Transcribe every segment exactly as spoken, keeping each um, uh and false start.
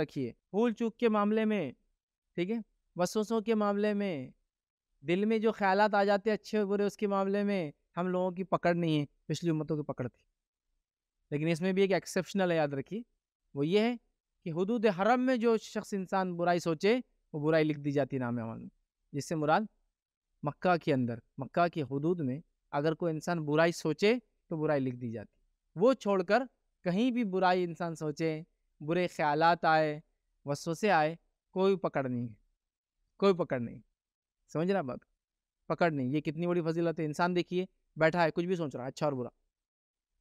रखिए। भूल चूक के मामले में, ठीक है, वसवसों के मामले में, दिल में जो ख्यालात आ जाते हैं अच्छे बुरे, उसके मामले में हम लोगों की पकड़ नहीं है, पिछली उम्मतों की पकड़ थी। लेकिन इसमें भी एक एक्सेप्शनल है, याद रखिए, वो ये है कि हुदूद हरम में जो शख्स इंसान बुराई सोचे वो बुराई लिख दी जाती है नाम अमल में। जिससे मुराद मक्का के अंदर, मक्का के हुदूद में अगर कोई इंसान बुराई सोचे तो बुराई लिख दी जाती। वो छोड़कर कहीं भी बुराई इंसान सोचे, बुरे ख्यालात आए, वसवसे आए, कोई पकड़ नहीं है, कोई पकड़ नहीं। समझना बात, पकड़ नहीं। ये कितनी बड़ी फजीलत है। इंसान देखिए बैठा है, कुछ भी सोच रहा है, अच्छा और बुरा,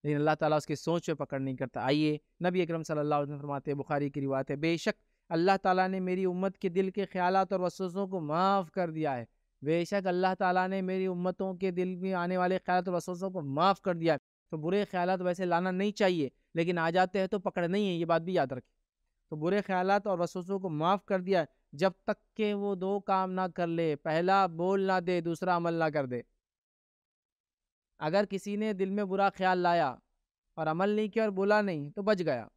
लेकिन अल्लाह ताला उसकी सोच पे पकड़ नहीं करता। आइए, नबी अकरम सल्लल्लाहु अलैहि वसल्लम फरमाते हैं, बुखारी की रिवायत है, बेशक अल्लाह ताला ने मेरी उम्मत के दिल के ख्यालात और वसवसों को माफ़ कर दिया है। बेशक अल्लाह ताला ने मेरी उम्मतों के दिल में आने वाले ख्यालात और वसवसों को माफ़ कर दिया है। तो बुरे ख्यालात वैसे लाना नहीं चाहिए, लेकिन आ जाते हैं तो पकड़ नहीं है, ये बात भी याद रखें। तो बुरे ख्यालात और वसवसों को माफ़ कर दिया जब तक के वो दो काम ना कर ले, पहला बोल ना दे, दूसरा अमल ना कर दे। अगर किसी ने दिल में बुरा ख्याल लाया और अमल नहीं किया और बोला नहीं तो बच गया,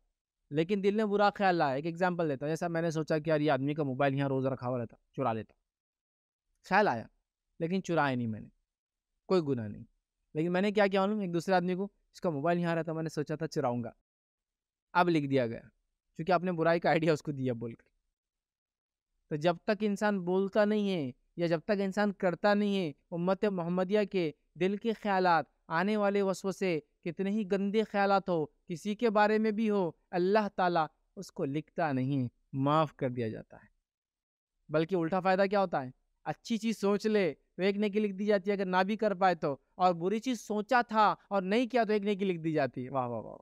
लेकिन दिल में बुरा ख्याल लाया। एक एग्जांपल देता हूँ, जैसा मैंने सोचा कि यार ये आदमी का मोबाइल यहाँ रोज़ रखा हुआ रहता, चुरा लेता, ख्याल आया, लेकिन चुराया नहीं मैंने, कोई गुनाह नहीं। लेकिन मैंने क्या किया मालूम, एक दूसरे आदमी को, इसका मोबाइल यहाँ रहता, मैंने सोचा था चुराऊँगा, अब लिख दिया गया, क्योंकि आपने बुराई का आइडिया उसको दिया बोलकर। तो जब तक इंसान बोलता नहीं है या जब तक इंसान करता नहीं है, उम्मत मोहम्मदिया के दिल के ख्यालात, आने वाले वसवसे, कितने ही गंदे ख्यालात हो, किसी के बारे में भी हो, अल्लाह ताला उसको लिखता नहीं, माफ़ कर दिया जाता है। बल्कि उल्टा फ़ायदा क्या होता है, अच्छी चीज़ सोच ले तो एक नेकी लिख दी जाती है अगर ना भी कर पाए तो, और बुरी चीज़ सोचा था और नहीं किया तो एक नेकी लिख दी जाती है। वाह वाह वाह,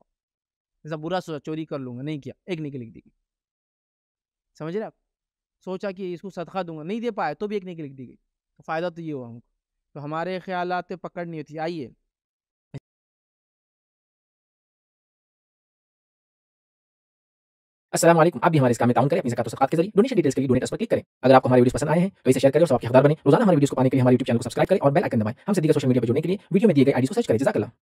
जैसा बुरा सोचा चोरी कर लूँगा, नहीं किया, एक नेकी लिख दी गई। समझ रहे आप, सोचा कि इसको सदका दूंगा, नहीं दे पाया तो भी एक नेकी लिख दी गई। तो फ़ायदा तो ये हुआ हमको। तो हमारे ख्यालात पे पकड़ नहीं होती। आइए, अस्सलाम वालेकुम, आप भी हमारे इस काम में ताउन करें अपनी ज़कात और सदक़ात के जरिए। डोनेशन डिटेल्स के लिए डोनेट पर क्लिक करें। अगर आपको हमारे वीडियोस पसंद आए हैं तो इसे शेयर करें और सबके हकदार बने। रोजाना हमारे वीडियोस को पाने के लिए हमारे यूट्यूब चैनल को सब्सक्राइब करें और बेल आइकन दबाएं। हमसे दीगर सोशल मीडिया पर जुड़ने के लिए वीडियो में दिए गए आईडी को सर्च करें। जज़ाकल्लाह।